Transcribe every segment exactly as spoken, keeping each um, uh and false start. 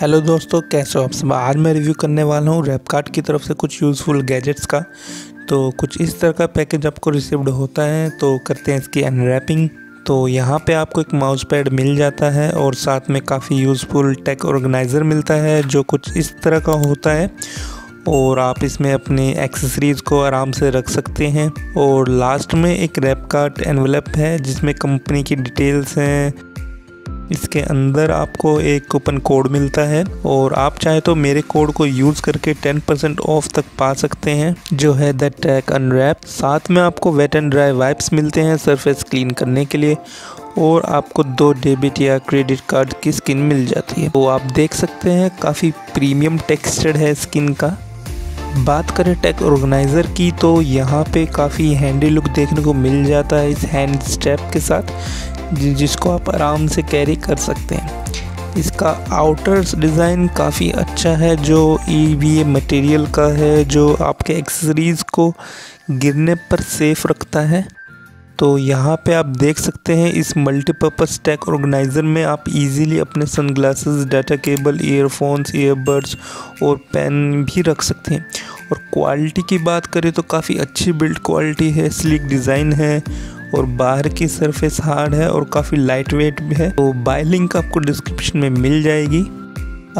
Hello दोस्तों, कैसे हो आप सब। आज मैं रिव्यू करने वाला हूँ रैपकार्ट की तरफ से कुछ यूज़फुल गैजेट्स का। तो कुछ इस तरह का पैकेज आपको रिसीव्ड होता है। तो करते हैं इसकी अनरैपिंग। तो यहाँ पे आपको एक माउस पैड मिल जाता है और साथ में काफ़ी यूज़फुल टेक ऑर्गेनाइज़र मिलता है जो कुछ इस तरह का होता है और आप इसमें अपने एक्सेसरीज़ को आराम से रख सकते हैं। और लास्ट में एक रैपकार्ट एनवलप है जिसमें कंपनी की डिटेल्स हैं। इसके अंदर आपको एक कूपन कोड मिलता है और आप चाहे तो मेरे कोड को यूज़ करके टेन परसेंट ऑफ तक पा सकते हैं, जो है द टेक अनरैप। साथ में आपको वेट एंड ड्राई वाइप्स मिलते हैं सरफेस क्लीन करने के लिए और आपको दो डेबिट या क्रेडिट कार्ड की स्किन मिल जाती है। तो आप देख सकते हैं काफ़ी प्रीमियम टेक्सचर है स्किन का। बात करें टेक ऑर्गेनाइज़र की तो यहाँ पे काफ़ी हैंडी लुक देखने को मिल जाता है इस हैंड स्ट्रैप के साथ, जिसको आप आराम से कैरी कर सकते हैं। इसका आउटर्स डिज़ाइन काफ़ी अच्छा है जो ईवीए मटेरियल का है, जो आपके एक्सेसरीज़ को गिरने पर सेफ रखता है। तो यहाँ पे आप देख सकते हैं इस मल्टीपर्पज़ टेक ऑर्गेनाइज़र में आप इजीली अपने sunglasses, data cable, earphones, earbuds और पेन भी रख सकते हैं। और क्वालिटी की बात करें तो काफ़ी अच्छी बिल्ड क्वालिटी है, स्लिक डिज़ाइन है और बाहर की सरफेस हार्ड है और काफ़ी लाइट वेट भी है। तो बाय लिंक आपको डिस्क्रिप्शन में मिल जाएगी।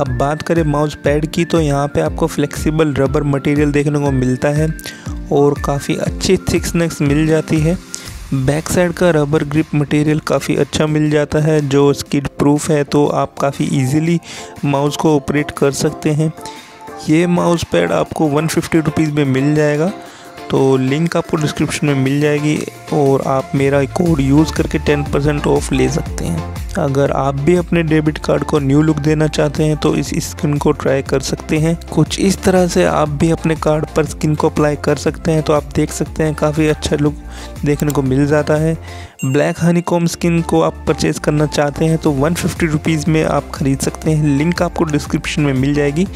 अब बात करें माउस पैड की तो यहाँ पे आपको फ्लेक्सिबल रबर मटेरियल देखने को मिलता है और काफ़ी अच्छी थिकनेस मिल जाती है। बैक साइड का रबर ग्रिप मटेरियल काफ़ी अच्छा मिल जाता है जो स्किड प्रूफ है, तो आप काफ़ी इजीली माउस को ऑपरेट कर सकते हैं। ये माउस पैड आपको वन फिफ्टी रुपीज़ में मिल जाएगा। तो लिंक आपको डिस्क्रिप्शन में मिल जाएगी और आप मेरा कोड यूज़ करके टेन परसेंट ऑफ ले सकते हैं। अगर आप भी अपने डेबिट कार्ड को न्यू लुक देना चाहते हैं तो इस स्किन को ट्राई कर सकते हैं। कुछ इस तरह से आप भी अपने कार्ड पर स्किन को अप्लाई कर सकते हैं। तो आप देख सकते हैं काफ़ी अच्छा लुक देखने को मिल जाता है। ब्लैक हनीकॉम स्किन को आप परचेज़ करना चाहते हैं तो वन फिफ्टी रुपीज़ में आप ख़रीद सकते हैं। लिंक आपको डिस्क्रिप्शन में मिल जाएगी,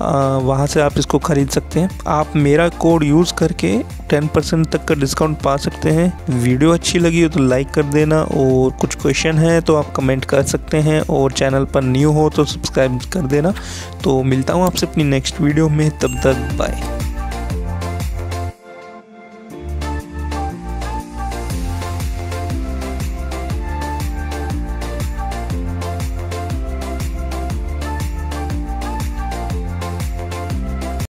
वहाँ से आप इसको ख़रीद सकते हैं। आप मेरा कोड यूज़ करके टेन परसेंट तक का डिस्काउंट पा सकते हैं। वीडियो अच्छी लगी हो तो लाइक कर देना और कुछ क्वेश्चन है तो आप कमेंट कर सकते हैं और चैनल पर न्यू हो तो सब्सक्राइब कर देना। तो मिलता हूँ आपसे अपनी नेक्स्ट वीडियो में, तब तक बाय।